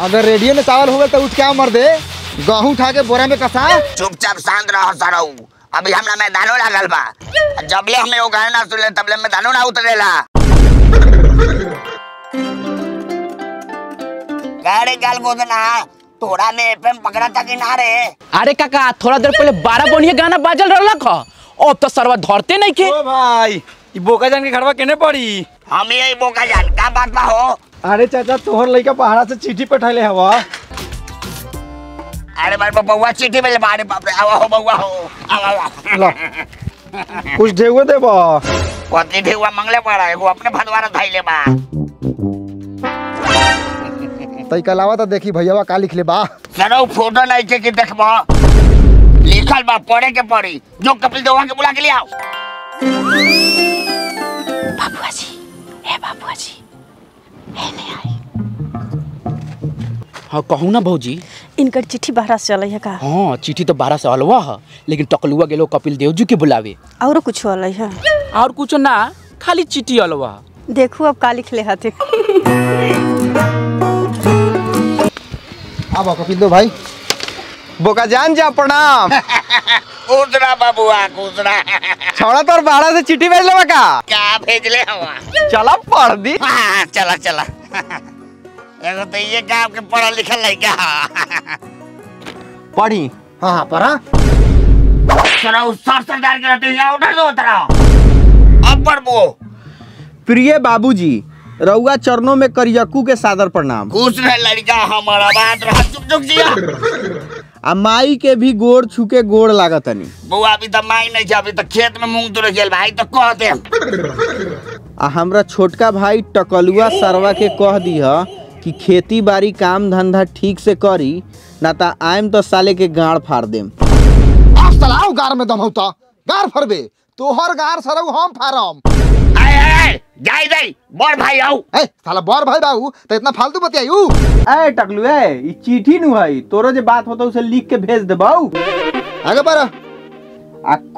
अगर रेडियो में चावल हो गए तो उठ के मर दे, गेहूं उठा के बोरा में कसा। चुपचाप शांत रह सरऊ, अभी हमरा मैदानो लागल बा। जबले हमें ओ गाना ना सुनले तबले मैदानो ना उतरेला। गाड़ी गाल गोदना थोड़ा में एफएम पकड़ा था कि ना रे। अरे काका थोड़ा देर पहले 12 बनिया गाना बाजल रहलक ह, अब तो सरवा धरते नहीं के। ओ भाई ई बोका जान के घरवा केने पड़ी? हम यही बोका जान का बात बा हो। अरे चाचा तोहर लइका पहाड़ा से चिट्ठी पठाइले हवा। अरे भाई बबुआ चिट्ठी भेजले बारे बाप रे। आवा हो बबुआ हो, आवा लो कुछ देवे देबा। कथी देवा मंगले पड़ा, एगो अपने भदवारा धइले बा। तई कलावा त देखी भैयावा का लिख ले बा। सरौ फोटो नहीं के कि देखबा लिखल बा, पढ़े के पड़ी। जो कपिल देवा के बुला के ले आओ। बाबूआ जी, हे बाबूआ जी, हे नहीं आई। हां कहू ना भौजी, इनकर चिट्ठी बाहर से अलई है का? हां चिट्ठी तो बाहर से अलवा है, लेकिन टकलुआ गेलो कपिल देव जी के बुलावे। और कुछ अलई है? और कुछ ना, खाली चिट्ठी अलवा। देखू अब का लिख ले हथे। अब कपिल देव भाई बोका जान जा प्रणाम। उजरा बाबूआ उजरा। छोड़ा तोर बाड़ा से चिट्ठी भेजले बा का भेजले हवा? चला पढ़ दी। हां चला चला। एगो तो ये गांव के पढ़ा लिखल लइका पढ़ी। हां हां पढ़ा। चला उस सरदार के रहते यहां उठा दो तरा। अब पढ़बो। प्रिय बाबूजी, रउआ चरणों में करियकू के सादर प्रणाम। खुश रह लड़का हमारा, बात रह चुप चुप जिया। आ माई के भी गोड़ छुके गोड़ लागतनी। बुआ अभी त माई नहीं जा, अभी त खेत में मूंग तुर गेल भाई, त कह दे। आ हमरा छोटका भाई टकलुआ सरवा के कह दिया कि खेती बाड़ी काम धंधा ठीक से करी ना ता आइम तो साले के गाड़ फाड़ देम। आज तलाव गाड़ में दमौता, गाड़ फरबे तोहर गाड़ सरौ हम फारम। ए ए जाई जाई बर भाई आऊ। ए साला बर भाई बाऊ त इतना फालतू बतियायू। ए टकलू ए ई चिट्ठी नु हई, तोरो जे बात होता उसे लिख के भेज देबाऊ। आगे पर आ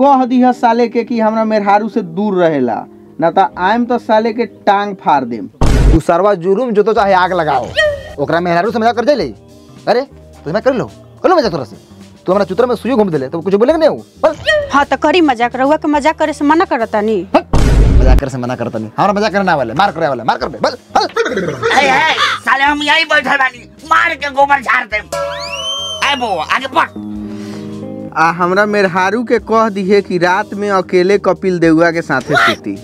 कह दिह साले के कि हमरा मेहरारू से दूर रहेला ना ता आइम तो साले के टांग फाड़ देम। तू सरवा जुरुम जो तो चाहे आग लगाओ, ओकरा मेहरारू समझा कर जाइले। अरे तो मैं कर लो कलो मजा तोरा से, तू हमरा चुतर में सुई घुम देले तो कुछ बोलेंगे नहीं हो। हां त करी मजाक, रहुआ के मजाक करे से मना करतानी। मजाक करे से मना करतानी, हमरा मजाक करना वाले मार करे वाले मार करबे बल। ए ए साले हम यही बैठल बानी, मार के गोबर झाड़ दे। ए बो आगे पढ़। आ हमरा मेहरारू के कह दिए कि रात में अकेले कपिल देउआ के साथे सुती।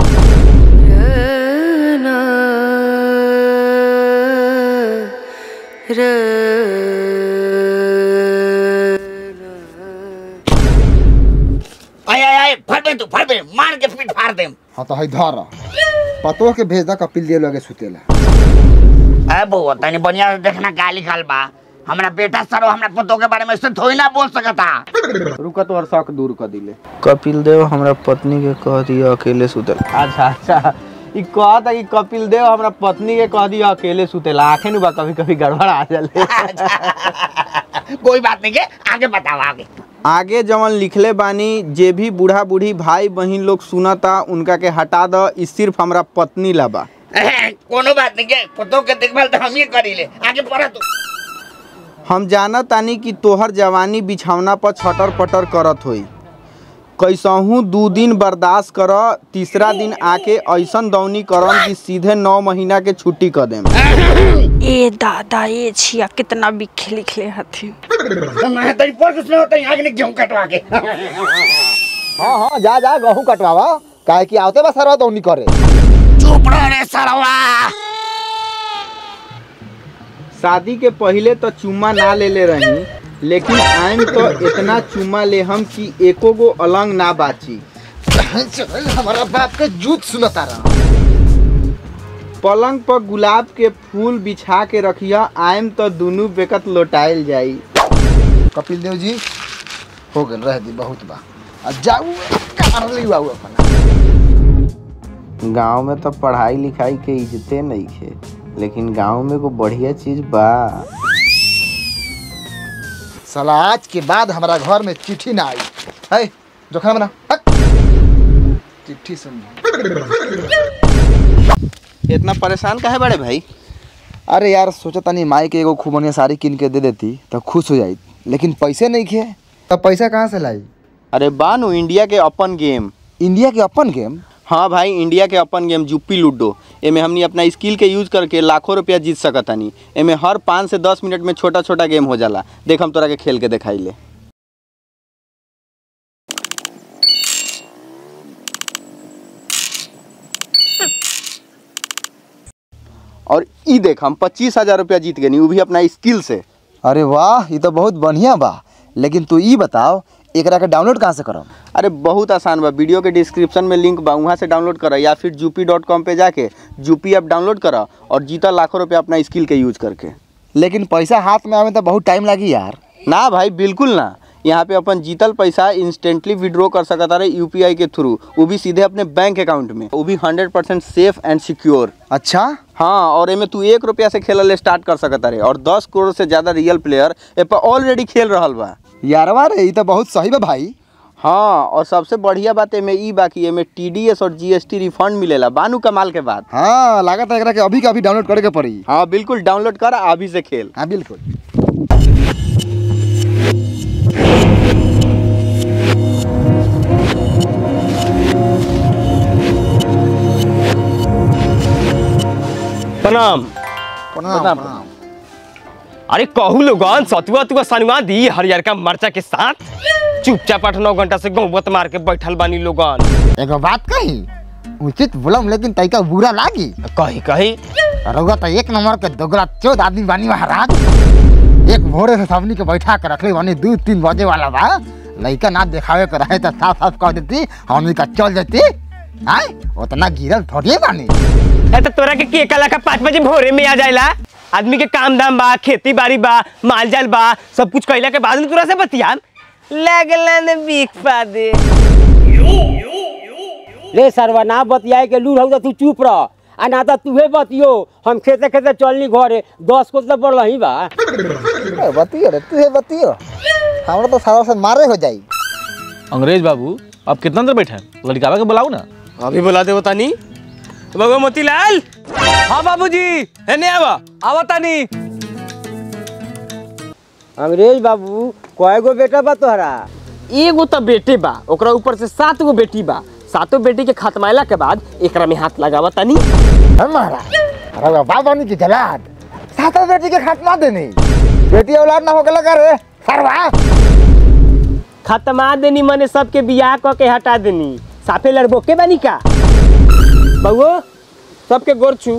फड़बे मार के पीठ फाड़ देम। हां तो हई धर पतो के भेजदा कपिल देव लगे सुतेला। ए बउआ तनी बढ़िया देखना गाली खाल बा, हमरा बेटा सरो हमरा पतो के बारे में से थोड़ी ना बोल सकता। रुका तो और शक दूर कर दिले। कपिल देव हमरा पत्नी के कह दिया अकेले सुतल। अच्छा अच्छा ई कहता कि कपिल देव हमरा पत्नी के कह दिया अकेले सुतेला, आखे नु बा कभी कभी गड़बड़ आ जाले। कोई बात नहीं के आगे बताओ। आगे आगे जवन लिखले बानी, जे भी बूढ़ा बूढ़ी भाई बहन लोग सुनता उनका के हटा दो, ई सिर्फ हमरा पत्नी ला बा। कोनो बात नहीं के पतो के देखभाल त हम ही करीले। आगे पढ़ तू। हम जानतानी कि तोहर जवानी बिछौना पर छटर पटर करत होई, कैसहू 2 दिन बर्दाश्त कर, तीसरा दिन आके ऐसन दौनी करम कि सीधे 9 महीना के छुट्टी कर देम। ए दादा ए छिया कितना बिखे लिखले हथिन। मैं तई पर कुछ न होतई, आगे गेहूं कटवा के। हां हां जा जा गेहूं कटवावा, काहे कि आवते बा सरवा दौनी करे। चुप रह रे सरवा। शादी के पहले तो चुम्मा ना लेले रही, लेकिन आइम तो इतना चुम्मा ले हम कि एको गो अलंग ना बाची। हमारा बाप के जूत सुनता रहा। पलंग पर गुलाब के फूल बिछा के रखिया, आइम तो दोनों बेकत लौटाइल जाई। कपिल देव जी हो गए रह दी बहुत बा, अब जाऊ कर ली बाबू अपना। गाँव में तो पढ़ाई लिखाई के इज्जते नहीं है, लेकिन गाँव में को बढ़िया चीज बा। साला आज के बाद हमारा घर में चिट्ठी ना आई है, जो खाना बना चिट्ठी सुन। इतना परेशान काहे बड़े भाई? अरे यार सोचा तानी माई के एगो खूब बढ़िया साड़ी किन के दे देती तो खुश हो जाई, लेकिन पैसे नहीं खे। तो पैसा कहाँ से लाई? अरे बानू इंडिया के अपन गेम। इंडिया के अपन गेम? हाँ भाई इंडिया के अपन गेम जुप्पी लूडो। एमे हमनी अपना स्किल के यूज करके लाखों रुपया जीत सकतानी। एमे हर 5 से 10 मिनट में छोटा छोटा गेम हो जाला। देख हम तोरा के खेल के दिखाई ले। और ई देख हम 25,000 रुपया जीत गए नी, वो भी अपना स्किल से। अरे वाह, ये तो बहुत बढ़िया बा। लेकिन तू ई बताओ एकरा के डाउनलोड कहाँ से करब? अरे बहुत आसान बा, वीडियो के डिस्क्रिप्शन में लिंक बा, वहाँ से डाउनलोड कर या फिर Zupee.com पे जाके Zupee ऐप डाउनलोड कर और जीता लाखों रुपया अपना स्किल के यूज करके। लेकिन पैसा हाथ में आवे तो बहुत टाइम लगी यार। ना भाई बिल्कुल ना, यहाँ पे अपन जीतल पैसा इंस्टेंटली विड्रॉ कर सकता रहे UPI के थ्रू, वो भी सीधे अपने बैंक अकाउंट में, वो भी 100% सेफ एंड सिक्योर। अच्छा? हाँ, और एमे तू 1 रुपया से खेलल स्टार्ट कर सकता रहे और 10 करोड़ से ज़्यादा रियल प्लेयर ए पर ऑलरेडी खेल रहा बा। यारवा रे, ये तो बहुत सही बा भाई। हाँ, और सबसे बढ़िया बात एमे ई बाकी एमे TDS और GST रिफंड मिलेला। बानू कमाल के बात। हाँ, लागत एकरा के अभी का अभी डाउनलोड करे के पड़ी। हाँ बिल्कुल, डाउनलोड कर अभी से खेल। हाँ बिल्कुल। प्रणाम प्रणाम। अरे कहू लोगन सतुआ तुआ सनुआ दी हरियरका मरचा के साथ चुपचाप 8-9 घंटा से गौवत मार के बैठल बानी लोगन। एगो बात कही, उचित बोलम लेकिन तैका बुरा लागी। कही कही रउआ त एक नंबर के दोगला 14 आदमी बानी महाराज। एक भोरे से सबनी के बैठा के रखले बानी 2-3 बजे वाला बा। लइका ना देखावे के रहे त साफ-साफ कह देती, हमनी का चल जाती। आय ओतना गिरल थोड़ी बानी। ए त तोरा के केकला का 5 बजे भोरे में आ जाइला। आदमी के काम दाम बा, खेती बाड़ी बा, माल जाल बा, सब कुछ कैला के बाद में तोरा से बतियाम लगलन बिक पा दे। ले सरवना बतियाए के लूर हौ, तू चुप रह। आ ना त तूहे बतियो, हम खेते खेते चलनी घरे। 10 को त पड़लही बा। बतियो रे, तूहे बतियो, हमरा तो सारा से मारे हो जाई। अंग्रेज बाबू अब कितना अंदर बैठे हैं, लड़कावा के बुलाओ ना। अभी बुला दे बतानी भगवती लाल। हाँ बाबूजी, एने आवा आवा तानी। अंग्रेज बाबू कय गो बेटा बा तोहरा? एगो तो बेटे बा, ओकरा ऊपर से 7 गो बेटी बा। 7 बेटी के खत्माइला के बाद एकरा में हाथ लगावा तानी। हमारा अरे बाबा नी की जलाद 7 बेटी के खत्मा देनी, बेटी औलाद ना होके लगा रे सरवा। खत्मा देनी माने सबके बियाह क के हटा देनी। साफे लड़बो के बानी का बउओ, सबके गोर छू।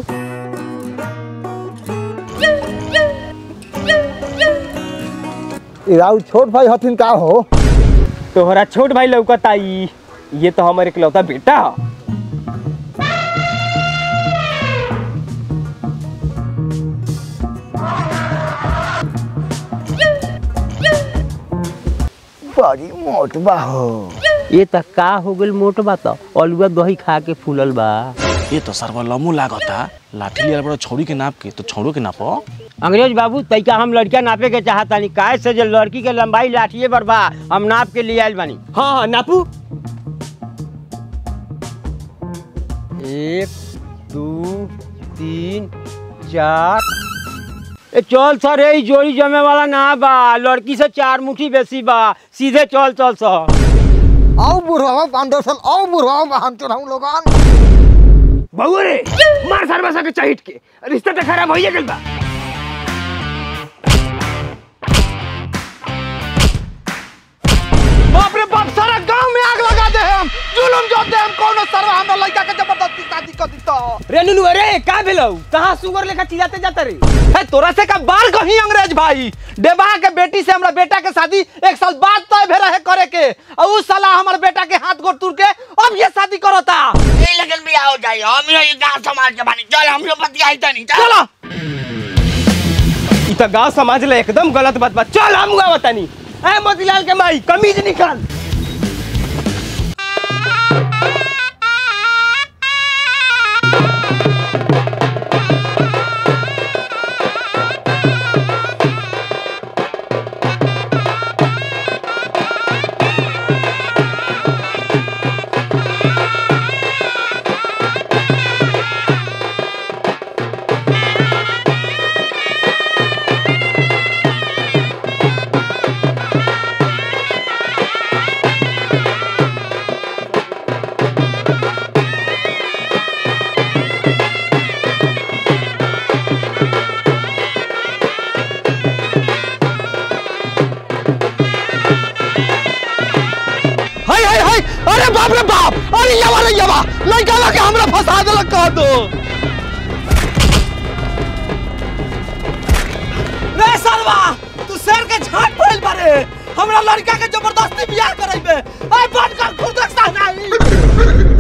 इराउ छोट भाई हथिन का हो? तोहरा छोट भाई लौकत आई, ये तो हमर इकलौता बेटा हो। बड़ी मोट बा हो। ये तो का हो गल मोट बात, अलुआ दही खा के फूलल बा। ये तो सरवा लमू लागता, लाठी लिया बड़ा छोड़ी के नाप के तो छोड़ो के नापो। अंग्रेज बाबू तैका हम लड़का नापे के चाहतानी, काय से जे लड़की के लंबाई लाठीए पर बा, हम नाप के लिए आइल बानी। हां नापू। 1 2 3 4। ए चल सर, ए जोड़ी जमे वाला ना बा, लड़की से 4 मुट्ठी बेसी बा, सीधे चल चल सर। आओ बुढ़वा पांडोसन, आओ बुढ़वा हम तो रहू लोगन। बउओ रे मार सरवासा के चहिट के, रिश्ता त खराब होइए गेल बा। बाप रे बाप, सारा गांव में आग लगा दे हम, जुलुम जोत दे हम। कोनो सरवा हमरा लइका के जबरदस्ती शादी कर दिता। रे नुनु रे का भेलौ, कहां सुगर लेखा चिल्लाते जात रे? हे तोरा से का बाल कहीं अंग्रेज भाई, देवा के बेटी से हमरा बेटा के शादी 1 साल बाद तय भेरा है करे के, और उ साला हमर बेटा के हाथ गोड़ तुर के अब ये शादी करता। ए लगन भी आओ जाई, हम ये गांव समाज के बानी, चल हम लोग बतियाई तनी। चलो ई त गांव समाज ले एकदम गलत बात बा, चल हम गांव बतानी। ए मोतीलाल के माई कमीज निकाल। हाय हाय हाय, अरे बाप रे बाप, अरे यवा लड़का लगे हमरा फंसा देलक कह दो। रे सालवा, तू शेर के झाट पड़ल बारे, हमरा लड़का के जबरदस्ती बियाह करैबे, ओए बनकर खुद रखता नहीं।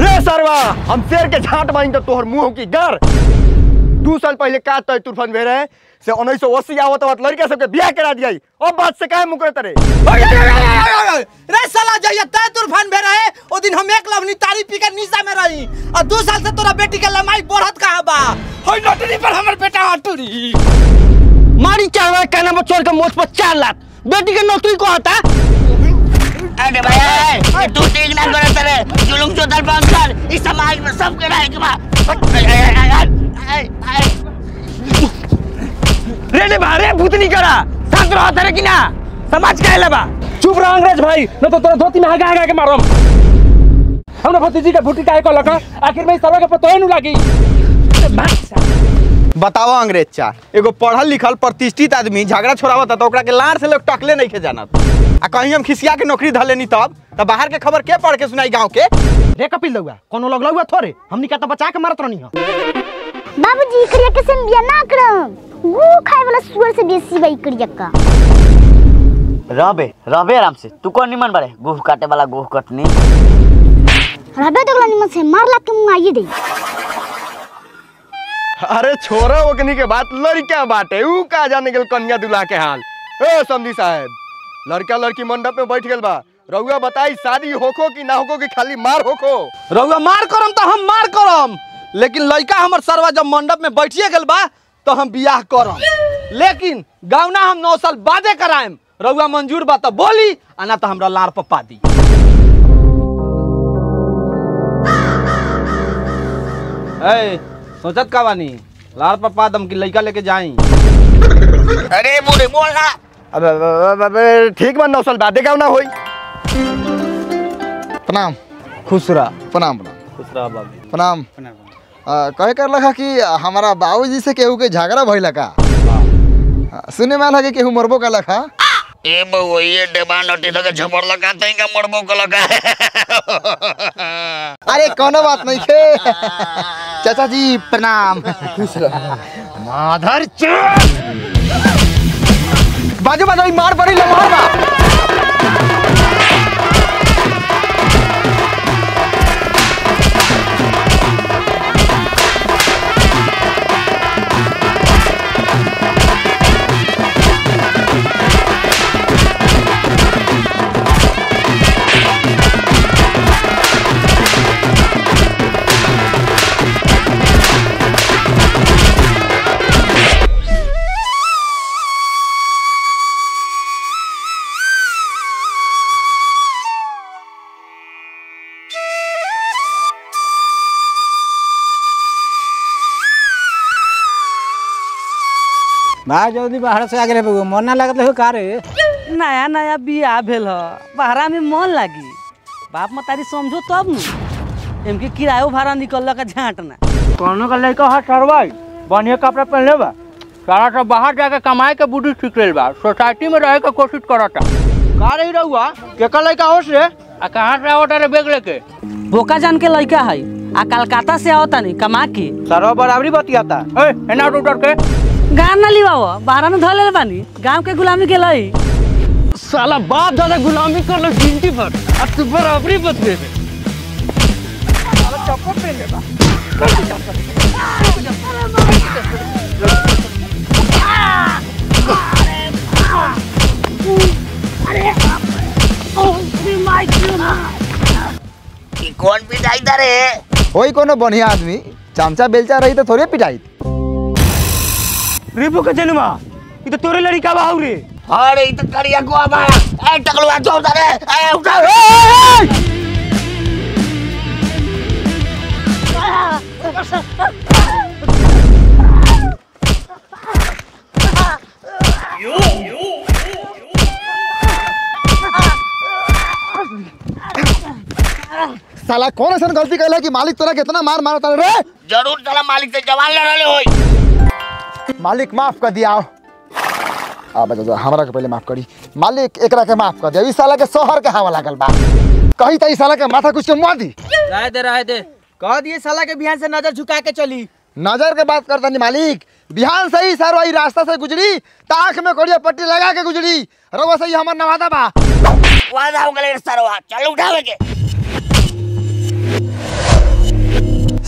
रे सालवा, हम शेर के झाट माइन त तोहर मुंह की गर। 2 साल पहले का तय तूफान भेल है से 1980 आवत बात लड़का सबके बियाह करा दियाई। अब बात से काहे मुकरत रे? रे साला जइया तय तूफान भेल है ओ दिन हम एक लवनी तारी पी के निशा में रही और 2 साल से तोरा बेटी के लमाई बढ़त कहां बा? होय नटरी पर हमर बेटा अटूरी मारी चाहवा काना में चोर के मोछ पर 4 लाख बेटी के नौकरी को आता। अरे भाई तू चीज ना करत रे, जुलुम जो दल बंद कर, इस समाज में सब के रहे के बा। रेने बारे भूतनी करा साथ रह तेरे कि ना समाज के लेबा। चुप रह अंग्रेज भाई, न तो तोरा धोती में आगा के मारम। हमरा भतीजी के भूटी काहे कहलक? आखिर में सरवा के पतोए न लागी। बताओ अंग्रेज चा, एगो पढ़ल लिखल प्रतिष्ठित आदमी झगड़ा छोड़ावत त ओकरा के लार से लोग टकले नहीं के जानत। आ कहीं हम खिसिया के नौकरी धलेनी तब त बाहर के खबर के पढ़ के सुनाई गांव के। रे कपिल लौआ, कोनो लग लौआ थोड़े हमनी का त बचा के मारत रहनी ह। बाबूजी करिया के से बिया ना करम, गु खाए वाला सुअर से बेसी भाई करिया का। रबे आराम से, तू कोन निमन बारे गुह काटे वाला गुह कटनी। रबे तो निमन से मारला के मुंह आइए दे। अरे छोरा ओकनी के बात लड़का बाटे, ऊ का जाने गेल कन्या दूल्हा के हाल। ए समधी साहब, लड़का लड़की मंडप में बैठ गेल बा, रउआ बताई शादी होखो कि ना होखो कि खाली मार होखो? रउआ मार करम त हम मार करम, लेकिन लड़का हमर सरवा जब मंडप में बैठिए गेल बा तो हम बियाह करम, लेकिन गावना हम 9 साल बादे कराएम। रउआ मंजूर बा त बोली, आ ना त हमरा लार पप्पा दी। ए सोचत का बानी, लार पप्पा दम कि लड़का लेके जाई? अरे बोले बोलना, अबे ठीक बा, 9 साल बादे गावना होई। प्रणाम। खुश रह। प्रणाम प्रणाम। खुश रह बाबू। प्रणाम। कहे कर लगा कि हमारा बाबूजी से केहू के झगड़ा भइल का? सुने में लगे केहू मरबो का लगा? ए बउवा ये डेबा नटी त के झबर लगा तई का मरबो का लगा। अरे कोनो बात नहीं छे। चाचा जी प्रणाम। खुश रह। माधर चुप। बाजू बाजू मार पड़ी ल मार बा। बाहर जल्दी बाहर से आगे रहे, मन ना लगत हो का रे? नया नया बियाह भेल हो, बाहरा में मन लागी। बाप मतारी समझो तब न, इनके किरायो भाड़ा निकलल का झांटना। कोनो का लइका हाथ सरवाई बनिया कपड़ा पहनले बा, सारा सब बाहर जाके कमाए के बुढ़ी ठीक रहल बा, सोसाइटी में रहे के कोशिश करता का रही रहुआ के का लइका होस रे? आ कहां से आवत रे बेग लेके? बोका जान के लइका है, आ कलकत्ता से आवत नहीं कमा के। सरवा बराबरी बतियाता, ए एना डॉक्टर के गान ना लिवावा, बाहर में धलेल बानी, गांव के गुलामी के लई। साला बाप दादा गुलामी करलो जिंदगी भर, अब तू बराबरी बदले में। साला चप्पल पहन लेबा। अरे ओ भी माय गॉड। ई कौन पिटाई दा रे? होई कोनो बढ़िया आदमी, चमचा बेलचा रही तो थोड़े पिटाई। रिपो के जनमा ई तो तोरे लड़का बाहु रे। अरे ई तो करिया को आबा। ए टकलवा छोड़ दे रे, ए उठा। यो यो साला कौन सन गलती कइला कि मालिक तोरा कितना मार मारता रे? जरूर साला मालिक से जवान लड़ले होई। मालिक माफ कर दिया, हमारा के पहले माफ करी। मालिक एकरा के माफ कर दिया, इस साला के शोहर के हवा लागल बा। कही ताई साला के माथा कुछ मुआ दी। राय दे कह दिए साला के बिहान से नजर झुका के चली। नजर के बात करता नहीं मालिक, बिहान से ही सारो रास्ता से गुजरी ताख में कोड़िया पट्टी लगा के गुजरी। रघुआ सही हमार नवादा बा वादा हो गले सरवा चल उठावे के।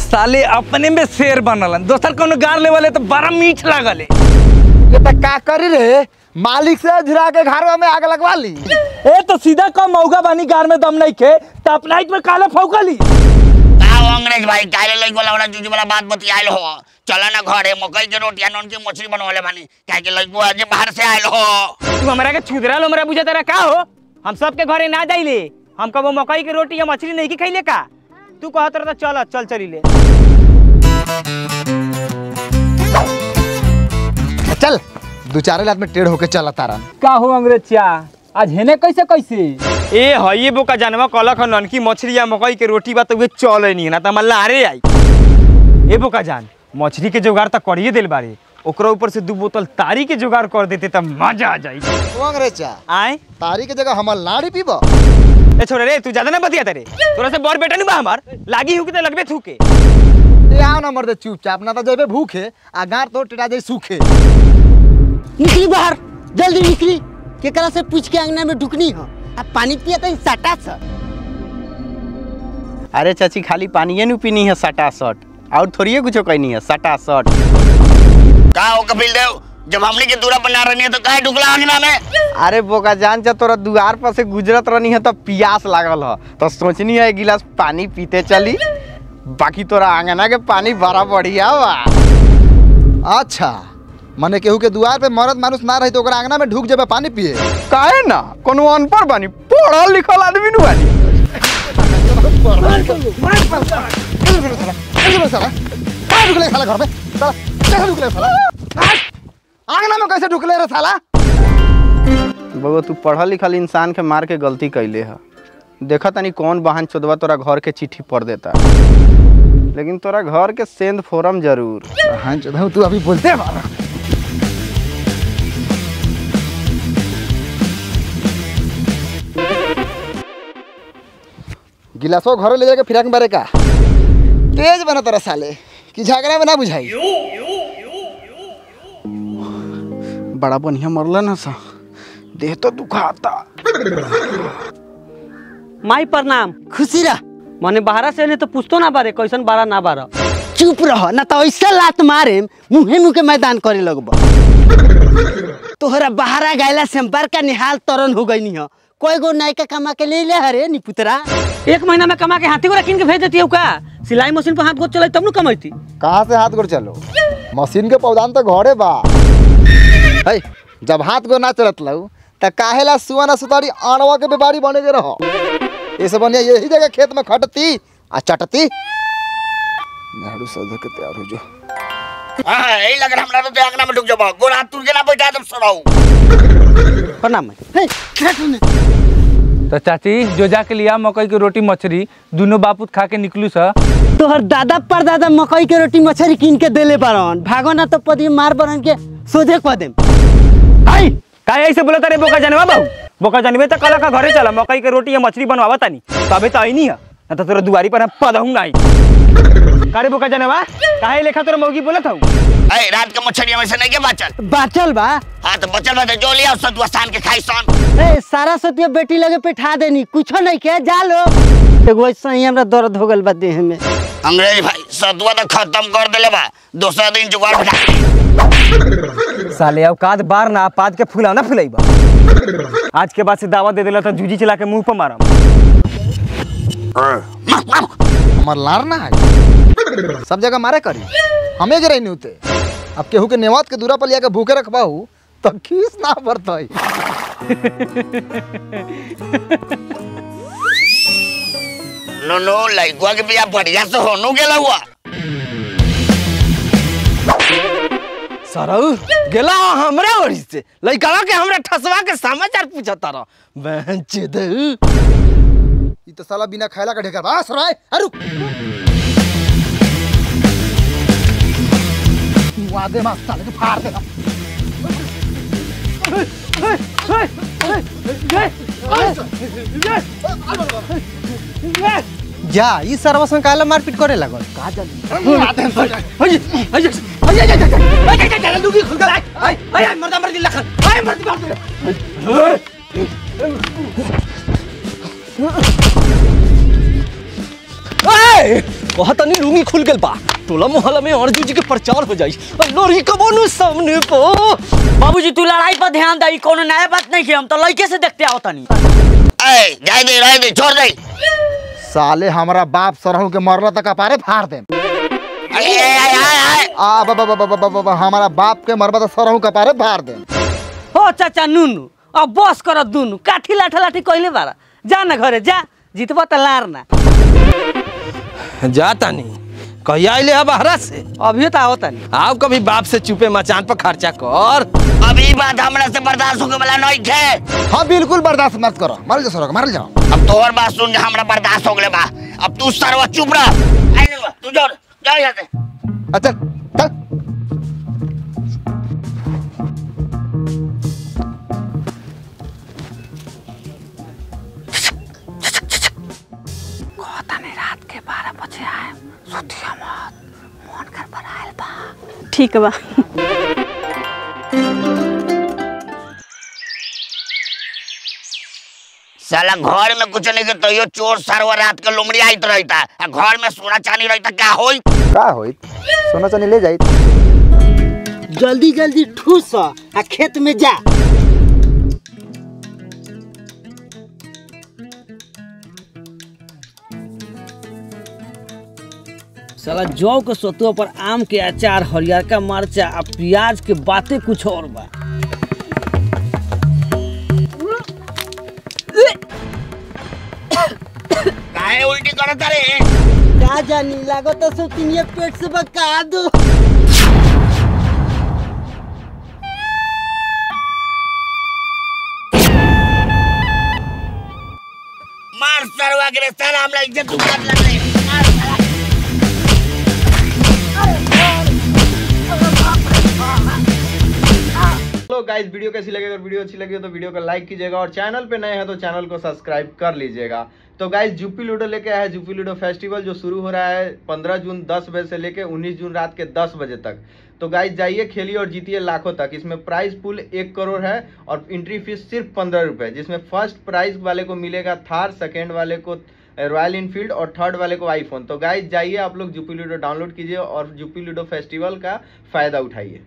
साले अपने में शेर बनलन दोसर कोनो गार ले वाले तो बड़ा मीठ लागले। ये त का करी रे मालिक से झिरा के घरवा में आग लगवा ली। ए तो सीधा का मौगा बानी गार में दम नहीं के त अपना इट में काले फौका ली। अंग्रेज भाई काले लई वाला वाला जुज वाला बात बतियाइल हो। चला ना घरे मकई के रोटी अनन की मछली बनवाले बानी काहे के लईको आज बाहर से आइल हो। तू हमरा के छुदरा लो हमरा बुझा तेरा का हो। हम सब के घरे ना जाइले, हम कबो मकई के रोटी या मछली नहीं की खइले का। तू कहत रह त चल चल चलीले चल दू चार रात में टेढ़ होके चला तारा का हो। अंग्रेज चा आज हेने कैसे कैसे ए हई बोका जानवा कल खनन की मछली या मकई के रोटी बात उहे चले नहीं ना त मल्ला अरे आई। ए बोका जान मछली के जुगाड़ त करिए देल बारे, ओकरा ऊपर से दो बोतल तारी के जुगाड़ कर देते त मजा आ जाई। ओ अंग्रेज चा आए तारी के जगह हम लाड़ी पीबो। ए छोड़ रे तू ज्यादा ना बतिया तेरे तोरा से बर बेटा नहीं बा हमार लागी हुके त लगबे थूके। ए आओ ना मर्दे चुपचाप ना त जेबे भूखे आ गार तो टेटा जाई सूखे। निकली बाहर जल्दी निकली केकरा से पूछ के अंगना में ढुकनी हो आ पानी पिया तो सटा सट। अरे चाची खाली पानी न पीनी है सटा सट और थोड़िए कुछ कहनी है सटा सट। का हो कपिल देव जब हमने के दूरा बना रहनी है तो काहे ढुकला अंगना में। अरे बोका जान चा तोरा दुआर पर से गुजरत रहनी है तो प्यास लागल हो तो सोचनी है एक गिलास पानी पीते चली, बाकी तोरा आंगना के पानी बड़ा बढ़िया बा। अच्छा मने केहू के दुआर पे मरद मानुस ना रही तो ओकरा आंगना में ढुक जेबे पानी पिए काहे ना कोनो अनपढ़ बानी पढ़ल लिखल आदमी नु बानी। काहे ढुकले साला घर पे साला कैसे ढुकले साला आंगना में कैसे ढुकले रे साला। बबो तू पढ़ल लिखल इंसान के मार के गलती कइले ह। देखा तनी कौन बहान चोदवा तोरा घर के चिट्ठी पढ़ देता लेकिन तोरा घर के सेंध फोरम जरूर बहान चोदवा तू अभी बोलते मारा। गिलासो घर ले जाके फिराक बारे का तेज बना तोरा साले कि झगड़ा में ना बुझाई। बड़ा बढ़िया मरला ना सा देह तो दुखाता। माई प्रणाम खुशी रह मने बाहरा से ने तो पूछतो ना बारे कैसन बारा ना बारा चुप रह ना तो ऐसा लात मारे मुहे मुके मैदान करे लगबो। तोहरा बाहरा गैला से बरका निहाल तरन हो गईनी ह कोई गो नायका कमा के ले ले हरे नि पुतरा। एक महीना में कमा के हाथी को रखीन के भेज देती हो का सिलाई मशीन पर हाथ गोड़ चलाई तब न कमाईती। कहां से हाथ गोड़ चलो मशीन के पौधान तो घरे बा है। जब हाथ गोड़ ना चलत लऊ त काहेला सुवना सुतारी आणवा के व्यापारी बने के रहो। ए सब बनिया यही जगह खेत में खटती आ चटती नाडू सधो के तैयार हो जो। हां ए लग हमरा तो आंगना में ढुक जाबो गोड़ हाथ तुर के ना बैठा तुम सुनाऊ प्रणाम है खेत। तो चाची जो जाके लिया मकई की रोटी मछली दोनों बापूत खा के निकलू सा। तोहर दादा पर दादा मकई के रोटी मछली कीन के देले बारन भागो ना तो पदी मार बरन के सोझे को देम। आई काहे ऐसे बोलत रे बोका जानवा बाबू बोका जानवे त कल का घरे चला मकई के रोटी या मछली बनवावा तानी तबे त आईनी है ना तो तोरा दुआरी पर पदहु ना आई। कारे बोका जानवा काहे लेखा तोरा मौगी बोलत हऊ ए रात के मछलिया में से नहीं के बाचल बा। हां तो बचल बा तो जो लिया सब वसान के खाइसन। ए सारा सतिया बेटी लगे बैठा देनी कुछो नहीं के जा लो एगो सही हमरा दर्द होगल बा देह में। अंग्रेज भाई सदवा तो खत्म कर देले बा दूसरा दिन जुगाड़ बैठा साले औकात बार ना पाद के फूला ना फुलाईबा। आज के बाद से दावा दे देला त जूजी चला के मुंह पर मारम। हमर लार ना सब जगह मारे करी हमें जरा नहीं होते। अब केहू के नेवात के दूरा पर लिया के भूखे रखबाऊ तो खीस ना भरत। नो नो लइकवा के बिया बढ़िया से होनु गेला हुआ सरऊ गेला हमरे ओरी से लइकवा के हमरा ठसवा के समाचार पूछता रह बहनचे दे ई तो साला बिना खायला का ढेकर बा सराय। अरे वादे मास्टर के फाड़ देना। जा इस सर्वसंग काला मारपीट करे लागल का जाने लुंगी खुल गेल बा टोला मोहल्ला में अर्जुन जी के प्रचार हो जाई लोरी कबोनु सामने पो। बाबूजी तू लड़ाई पर ध्यान दे, कोनो नया बात नहीं है, हम तो लड़के से देखते आओ तनी। ए जाय दे रह दे छोड़ दे साले, हमरा बाप सरहु के मरला तक पारे फाड़ दे। ए आ बा हमरा बाप के मरबा त सरहु के पारे फाड़ दे। हो चाचा नुनु अब बस कर दुनु काठी लाठी लाठी कहले बारा, जा ना घरे जा, जीतबो त लारना जा तनी कहियाले अब हरा से अभी तो आवत नहीं। आप कभी बाप से चुपे मचान पर खर्चा कर, अभी बात हमरा से बर्दाश्त होके वाला नहीं है। हां बिल्कुल बर्दाश्त मत करो, मारल जा सरो मारल जा। अब तोहर बात सुन के हमरा बर्दाश्त हो गेले बा, अब तू सरवा चुप रह। आइ ले तू जा जा यहां से। अच्छा चल कोता ने रात के 12 बजे आए ठीक बा। साला घर में कुछ नहीं तो यो चोर सारा रात के लोमड़ी आइत रहता, घर में सोना चांदी रहता का होई सोना चांदी ले जाई। जल्दी जल्दी ठूस आ खेत में जा। साला जौ के सतुआ पर आम के अचार, हरियरका मरचा और प्याज के बातें कुछ और बा। काहे उल्टी करत रे? का जानी लागत सो तिनिया पेट से बका दो। मार सरवा के साला हमरा इज्जत उखाड़ ले। गाइस वीडियो कैसी लगे, अगर वीडियो अच्छी लगे तो वीडियो को लाइक कीजिएगा और चैनल पे नए हैं तो चैनल को सब्सक्राइब कर लीजिएगा। तो गाइस जुपी लूडो लेके आया है, जुपी लूडो फेस्टिवल जो शुरू हो रहा है 15 जून 10 बजे से लेके 19 जून रात के 10 बजे तक। तो गाइस जाइए, खेलिए और जीतिए लाखों तक। इसमें प्राइस पूल 1 करोड़ है और एंट्री फीस सिर्फ 15 रुपये, जिसमें फर्स्ट प्राइज वाले को मिलेगा थार, सेकेंड वाले को रॉयल इनफील्ड और थर्ड वाले को आईफोन। तो गाइस जाइए, आप लोग जुपी लूडो डाउनलोड कीजिए और जुपी लूडो फेस्टिवल का फायदा उठाइए।